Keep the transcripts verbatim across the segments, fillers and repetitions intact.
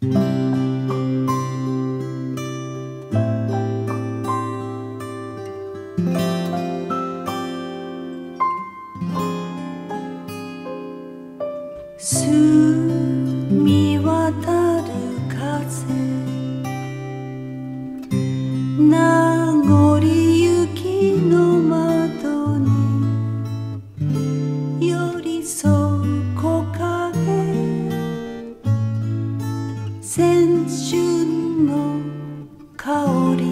浅春の香り、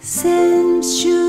浅春